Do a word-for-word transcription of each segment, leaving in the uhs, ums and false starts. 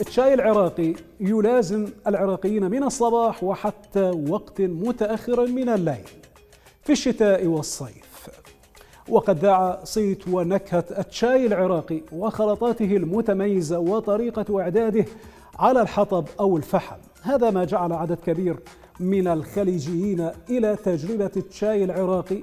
الشاي العراقي يلازم العراقيين من الصباح وحتى وقت متأخر من الليل في الشتاء والصيف، وقد دعا صيت ونكهة الشاي العراقي وخلطاته المتميزة وطريقة إعداده على الحطب أو الفحم. هذا ما جعل عدد كبير من الخليجيين إلى تجربة الشاي العراقي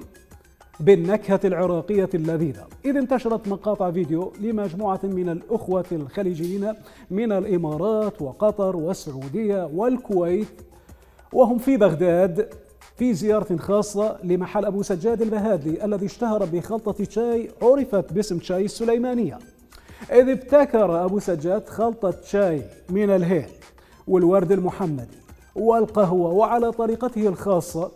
بالنكهة العراقية اللذيذة، إذ انتشرت مقاطع فيديو لمجموعة من الأخوة الخليجيين من الإمارات وقطر والسعودية والكويت وهم في بغداد في زيارة خاصة لمحل أبو سجاد البهادي الذي اشتهر بخلطة شاي عرفت باسم شاي السليمانية، إذ ابتكر أبو سجاد خلطة شاي من الهيل والورد المحمدي والقهوة وعلى طريقته الخاصة.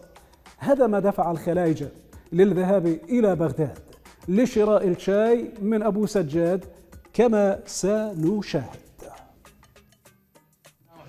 هذا ما دفع الخلايجة للذهاب إلى بغداد لشراء الشاي من أبو سجاد كما سنشاهد.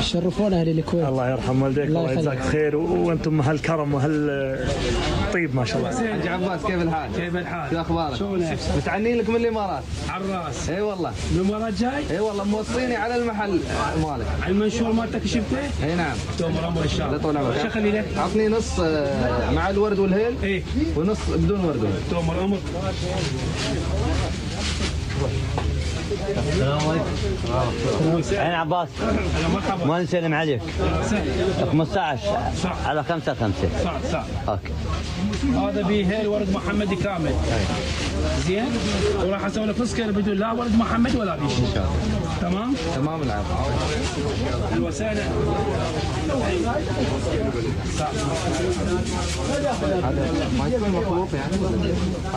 شرفونا اهل الكويت. الله يرحم والديك، الله يجزاك خير، وانتم هالكرم وهالطيب ما شاء الله. حسين عباس كيف الحال؟ كيف الحال؟ شو اخبارك؟ شلونك؟ متعنين لك من الامارات؟ على الراس. اي والله. من الامارات جاي؟ اي والله، موصيني على المحل مالك. على المنشور مالتك شفته؟ اي نعم. تؤمر امر ان شاء الله. طول عمرك. شو اخلي لك؟ عطني نص مع الورد والهيل. اي. ونص بدون ورد والهيل. تؤمر امر. السلام عليكم. أنا عباس. ما نسلم عليك. خمسة عشر على خمسة خمسة. صح صح. أوكي. هذا بهيل ورد محمدي كامل. زين؟ وراح أسوي لك نص كيلو بدون لا ورد محمد ولا بيش. إن شاء الله. تمام؟ تمام العرض. الوسادة. هذا ما يكون مخلوط يعني؟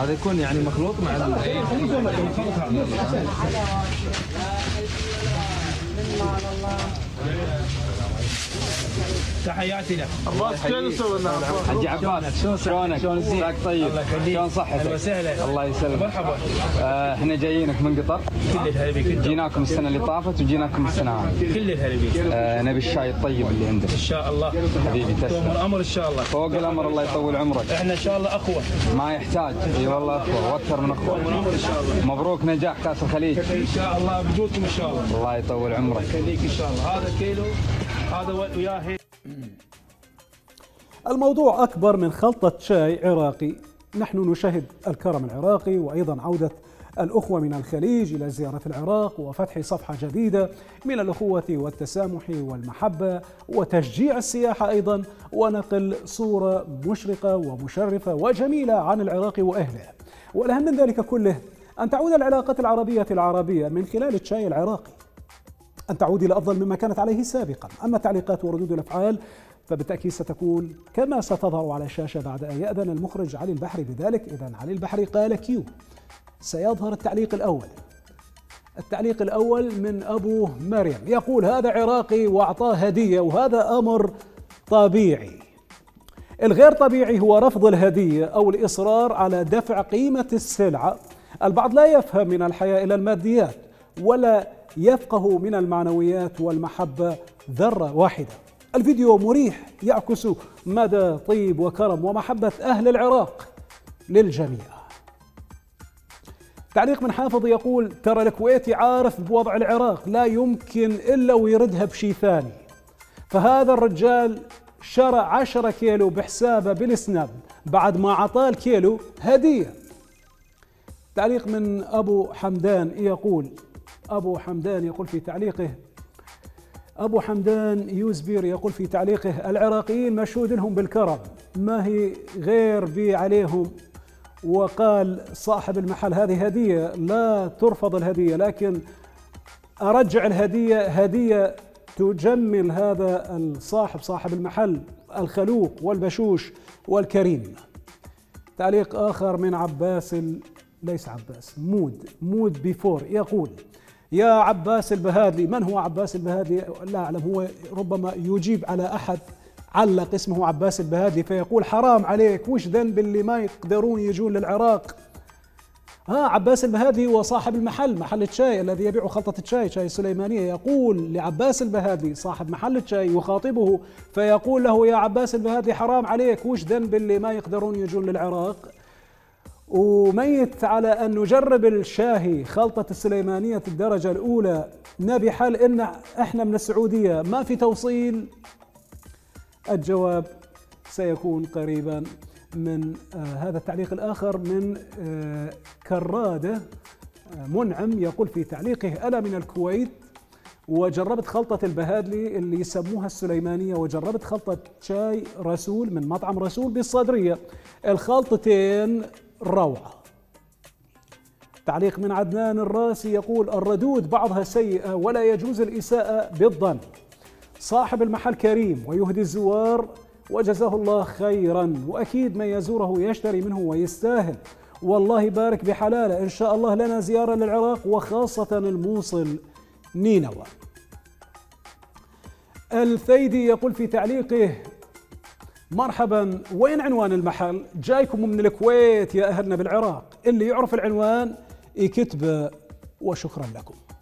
هذا يكون يعني مخلوط مع ال. تحياتي لك. شلون نسوي حجي عباس؟ شلونك؟ شلون زيك؟ طيب؟ شلون صحتك؟ اهلا وسهلا. الله يسلمك. مرحبا. احنا جايينك من قطر. كل الهربي. جيناكم السنه اللي طافت وجيناكم السنه هذه. كل الهربي. نبي الشاي الطيب اللي عندك. ان شاء الله. حبيبي تسلم. الامر ان شاء الله. فوق الامر. الله يطول عمرك. احنا ان شاء الله اخوه. ما يحتاج. اي والله اخوه واكثر من اخوه. الامر ان شاء الله. مبروك نجاح كاس الخليج. ان شاء الله بجودكم ان شاء الله. الله يطول عمرك. يخليك ان شاء الله. هذا كيلو. الموضوع أكبر من خلطة شاي عراقي. نحن نشاهد الكرم العراقي وأيضا عودة الأخوة من الخليج إلى زيارة العراق وفتح صفحة جديدة من الأخوة والتسامح والمحبة وتشجيع السياحة أيضا، ونقل صورة مشرقة ومشرفة وجميلة عن العراق وأهله. والأهم من ذلك كله أن تعود العلاقات العربية العربية من خلال الشاي العراقي، أن تعود إلى أفضل مما كانت عليه سابقا. أما التعليقات وردود الأفعال فبالتأكيد ستكون كما ستظهر على الشاشة بعد أن يأذن المخرج علي البحر بذلك. إذا علي البحر قال كيو. سيظهر التعليق الأول. التعليق الأول من أبو مريم يقول: هذا عراقي وأعطاه هدية وهذا أمر طبيعي. الغير طبيعي هو رفض الهدية أو الإصرار على دفع قيمة السلعة. البعض لا يفهم من الحياة إلى الماديات ولا يفقه من المعنويات والمحبة ذرة واحدة. الفيديو مريح، يعكس مدى طيب وكرم ومحبة أهل العراق للجميع. تعليق من حافظ يقول: ترى الكويتي عارف بوضع العراق، لا يمكن إلا ويردها بشي ثاني، فهذا الرجال شرى عشرة كيلو بحسابه بالسناب بعد ما عطاه الكيلو هدية. تعليق من أبو حمدان يقول أبو حمدان يقول في تعليقه أبو حمدان يوزبير يقول في تعليقه: العراقيين مشهود لهم بالكرم، ما هي غير بي عليهم. وقال صاحب المحل: هذه هدية، لا ترفض الهدية، لكن أرجع الهدية هدية تجمل هذا الصاحب، صاحب المحل الخلوق والبشوش والكريم. تعليق آخر من عباس ال... ليس عباس مود مود بيفور يقول: يا عباس البهادي. من هو عباس البهادي؟ لا أعلم، هو ربما يجيب على أحد علق اسمه عباس البهادي فيقول حرام عليك، وش ذنب اللي ما يقدرون يجون للعراق؟ ها، عباس البهادي هو صاحب المحل، محل الشاي الذي يبيع خلطة الشاي، شاي السليمانية. يقول لعباس البهادي صاحب محل الشاي يخاطبه فيقول له يا عباس البهادي حرام عليك، وش ذنب اللي ما يقدرون يجون للعراق؟ وميت على أن نجرب الشاهي خلطة السليمانية الدرجة الأولى، نبح لأن إحنا من السعودية، ما في توصيل. الجواب سيكون قريبا من هذا التعليق الآخر من كراده منعم، يقول في تعليقه أنا من الكويت وجربت خلطة البهادلي اللي يسموها السليمانية، وجربت خلطة شاي رسول من مطعم رسول بالصدرية، الخلطتين روعة. تعليق من عدنان الراسي يقول الردود بعضها سيئة ولا يجوز الإساءة بالظن، صاحب المحل كريم ويهدي الزوار وجزاه الله خيرا، وأكيد من يزوره يشتري منه ويستاهل، والله بارك بحلاله، إن شاء الله لنا زيارة للعراق وخاصة الموصل نينوى. الفيدي يقول في تعليقه مرحبا، وين عنوان المحل؟ جايكم من الكويت يا أهلنا بالعراق، اللي يعرف العنوان يكتبه، وشكرا لكم.